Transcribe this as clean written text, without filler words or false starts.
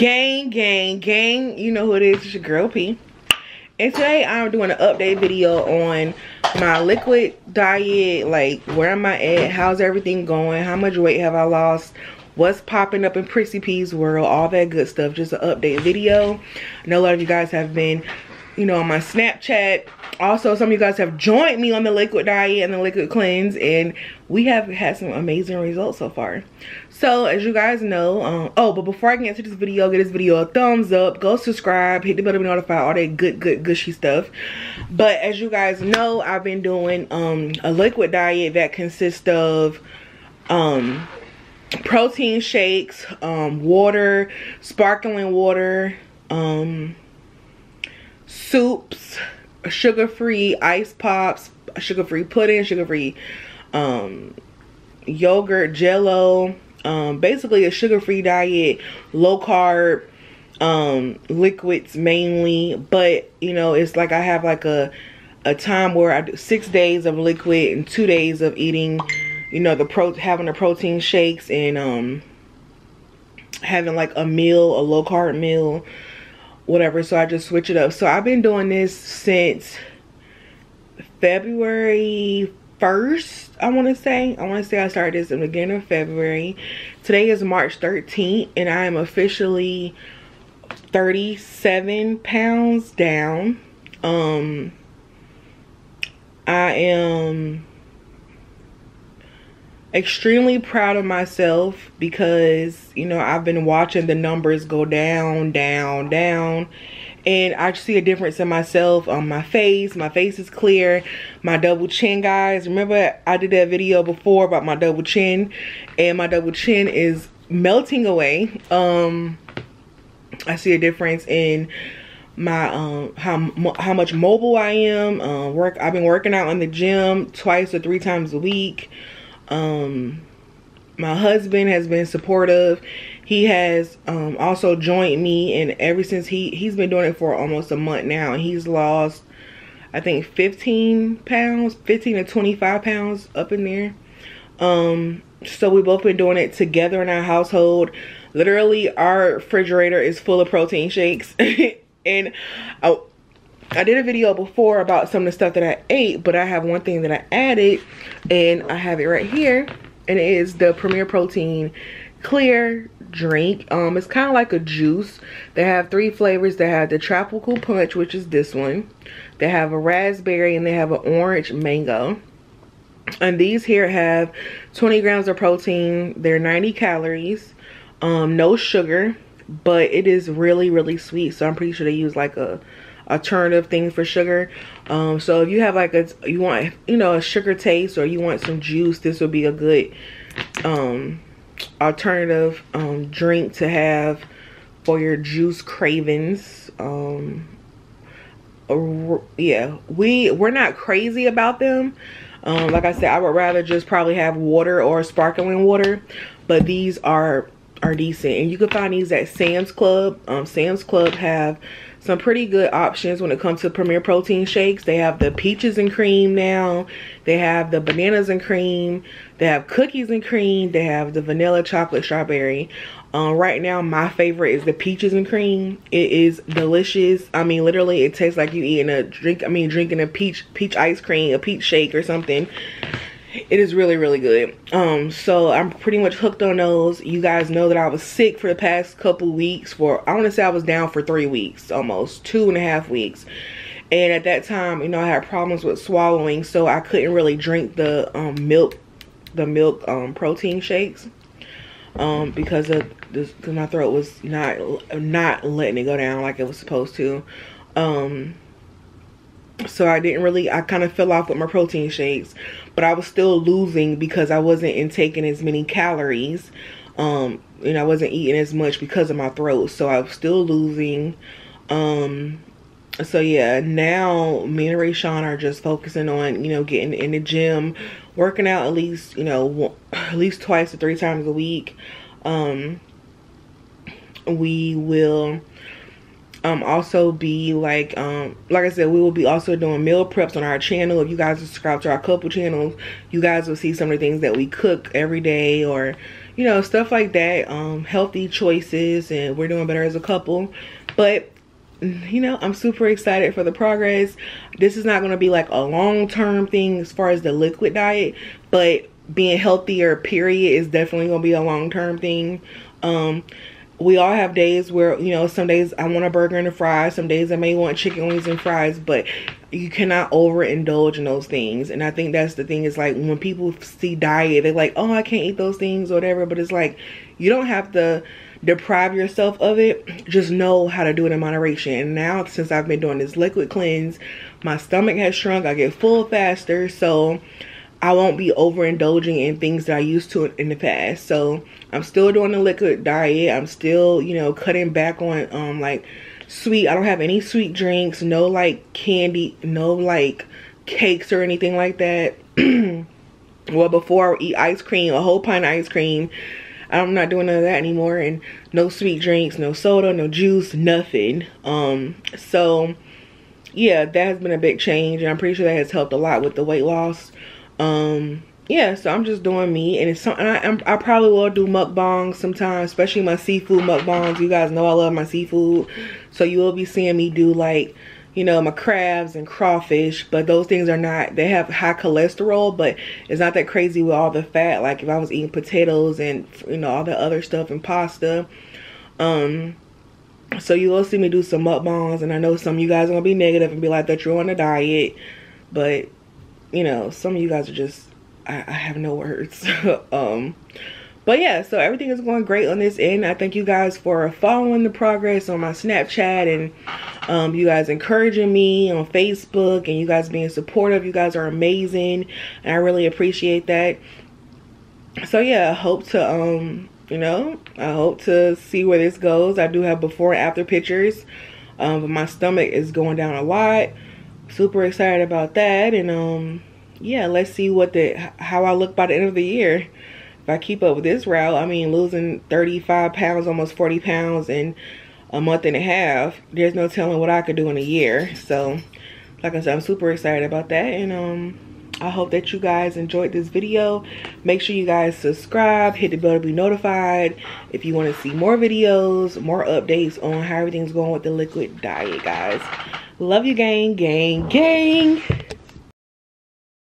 Gang, you know who it is, it's your girl P. And today I'm doing an update video on my liquid diet, like where am I at, how's everything going, how much weight have I lost, what's popping up in Prissy's World, all that good stuff, just an update video. I know a lot of you guys have been, you know, on my Snapchat. Also, some of you guys have joined me on the liquid diet and the liquid cleanse, and we have had some amazing results so far. So, as you guys know, but before I get into this video, give this video a thumbs up, go subscribe, hit the bell to be notified, all that good gushy stuff. But as you guys know, I've been doing a liquid diet that consists of protein shakes, water, sparkling water, soups, sugar-free ice pops, sugar-free pudding, sugar-free yogurt, jello, basically a sugar-free diet, low-carb, liquids mainly. But you know, it's like I have like a time where I do 6 days of liquid and 2 days of eating, you know, having the protein shakes and having like a meal, a low-carb meal, whatever. So I just switch it up. So I've been doing this since February 1st, I want to say I started this in the beginning of February. Today is March 13th, and I am officially 37 pounds down. I am extremely proud of myself because, you know, I've been watching the numbers go down, and I see a difference in myself on my face is clear, my double chin, guys. Remember I did that video before about my double chin, and my double chin is melting away. I see a difference in my how much mobile I am. I've been working out in the gym 2 or 3 times a week. My husband has been supportive. He has also joined me, and ever since he's been doing it for almost a month now, and he's lost I think 15 to 25 pounds up in there. So we've both been doing it together in our household. Literally our refrigerator is full of protein shakes. And I did a video before about some of the stuff that I ate, but I have one thing that I added, and I have it right here, and it is the Premier Protein clear drink. It's kind of like a juice. They have 3 flavors. They have the tropical punch, which is this one. They have a raspberry, and they have an orange mango. And these here have 20 grams of protein. They're 90 calories, no sugar, but it is really, really sweet. So I'm pretty sure they use like a alternative thing for sugar. So if you have like you want, you know, a sugar taste, or you want some juice, this would be a good alternative drink to have for your juice cravings. Yeah, we're not crazy about them. Like I said, I would rather just probably have water or sparkling water, but these are decent, and you can find these at Sam's Club. Sam's Club have some pretty good options when it comes to Premier Protein shakes. They have the peaches and cream now. They have the bananas and cream. They have cookies and cream. They have the vanilla, chocolate, strawberry. Right now, my favorite is the peaches and cream. It is delicious. I mean, literally, it tastes like you eating drinking a peach ice cream, a peach shake or something. It is really, really good. So I'm pretty much hooked on those. You guys know that I was sick for the past couple weeks. I want to say I was down for 3 weeks, almost 2.5 weeks. And at that time, you know, I had problems with swallowing, so I couldn't really drink the milk protein shakes because my throat was not letting it go down like it was supposed to. So I kind of fell off with my protein shakes, but I was still losing because I wasn't intaking as many calories. And I wasn't eating as much because of my throat, so I was still losing. So yeah, now me and Rayshawn are just focusing on, you know, getting in the gym, working out at least, you know, at least 2 or 3 times a week. We will also be like I said, we will be also doing meal preps on our channel. If you guys subscribe to our couple channels, you guys will see some of the things that we cook every day, or you know, stuff like that, healthy choices, and we're doing better as a couple. But you know, I'm super excited for the progress. This is not going to be like a long-term thing as far as the liquid diet, but being healthier period is definitely going to be a long-term thing. We all have days where, you know, some days I want a burger and a fry, some days I may want chicken wings and fries, but you cannot overindulge in those things. And I think that's the thing, is like when people see diet, they're like, oh, I can't eat those things or whatever, but it's like, you don't have to deprive yourself of it. Just know how to do it in moderation. And now, since I've been doing this liquid cleanse, my stomach has shrunk, I get full faster, so I won't be overindulging in things that I used to in the past. So I'm still doing the liquid diet. I'm still, you know, cutting back on like sweet. I don't have any sweet drinks, no like candy, no like cakes or anything like that. Well, before I would eat ice cream, a whole pint of ice cream. I'm not doing none of that anymore, and no sweet drinks, no soda, no juice, nothing. So yeah, that has been a big change, and I'm pretty sure that has helped a lot with the weight loss. Yeah, so I'm just doing me, and it's something I probably will do mukbangs sometimes, especially my seafood mukbangs. You guys know I love my seafood, so you will be seeing me do, like, you know, my crabs and crawfish, but those things are not, they have high cholesterol, but it's not that crazy with all the fat. Like if I was eating potatoes and, you know, all the other stuff and pasta. So you will see me do some mukbangs, and I know some of you guys are gonna be negative and be like that you're on a diet, but you know, some of you guys are just, I have no words. But yeah, so everything is going great on this end. I thank you guys for following the progress on my Snapchat, and you guys encouraging me on Facebook, and you guys being supportive. You guys are amazing, and I really appreciate that. So yeah, I hope to, you know, I hope to see where this goes. I do have before and after pictures. But my stomach is going down a lot. Super excited about that, and yeah, let's see what how I look by the end of the year. If I keep up with this route, I mean, losing 35 pounds, almost 40 pounds in a month and a half, there's no telling what I could do in a year. So like I said, I'm super excited about that, and I hope that you guys enjoyed this video. Make sure you guys subscribe, hit the bell to be notified if you want to see more videos, more updates on how everything's going with the liquid diet, guys. Love you, gang.